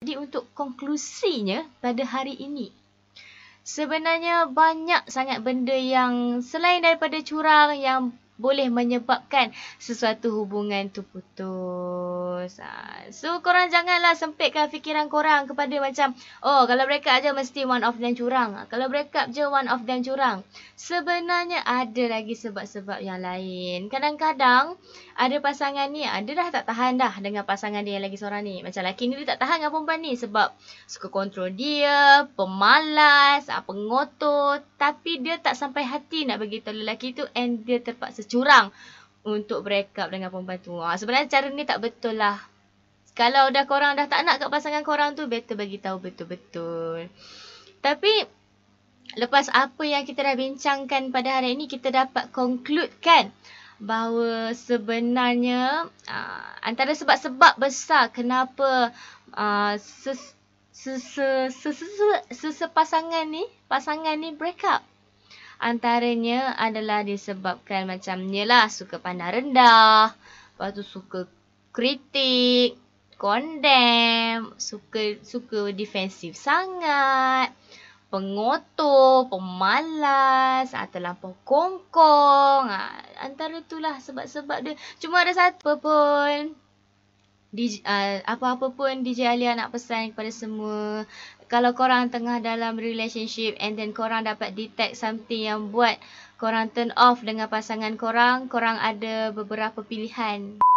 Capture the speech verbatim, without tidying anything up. Jadi untuk konklusinya pada hari ini, sebenarnya banyak sangat benda yang selain daripada curang yang boleh menyebabkan sesuatu hubungan tu putus. Ha. So korang janganlah sempitkan fikiran korang kepada macam, oh kalau break up je mesti one of them curang. Ha. Kalau break up je one of them curang. Sebenarnya ada lagi sebab-sebab yang lain. Kadang-kadang ada pasangan ni, ada dah tak tahan dah dengan pasangan dia yang lagi seorang ni. Macam lelaki ni dia tak tahan dengan perempuan ni sebab suka kontrol dia, pemalas, pengotor. Tapi dia tak sampai hati nak beritahu lelaki tu and dia terpaksa curang untuk break up dengan perempuan tu. Ha, sebenarnya cara ni tak betul lah. Kalau dah korang dah tak nak kat pasangan korang tu, better bagi tahu betul-betul. Tapi lepas apa yang kita dah bincangkan pada hari ini, kita dapat conclude kan bahawa sebenarnya aa, antara sebab-sebab besar kenapa aa, ses, ses, ses, ses, ses, ses, ses, pasangan ni pasangan ni break up, antaranya adalah disebabkan macamnya lah, suka pandang rendah, lepas tu suka kritik, condemn, suka suka defensif sangat, pengotor, pemalas, ha, terlampau kongkong. Ha, antara itulah sebab-sebab dia. Cuma ada satu pun, D J, uh, apa-apa pun D J Alyaa nak pesan kepada semua. Kalau korang tengah dalam relationship and then korang dapat detect something yang buat korang turn off dengan pasangan korang, korang ada beberapa pilihan.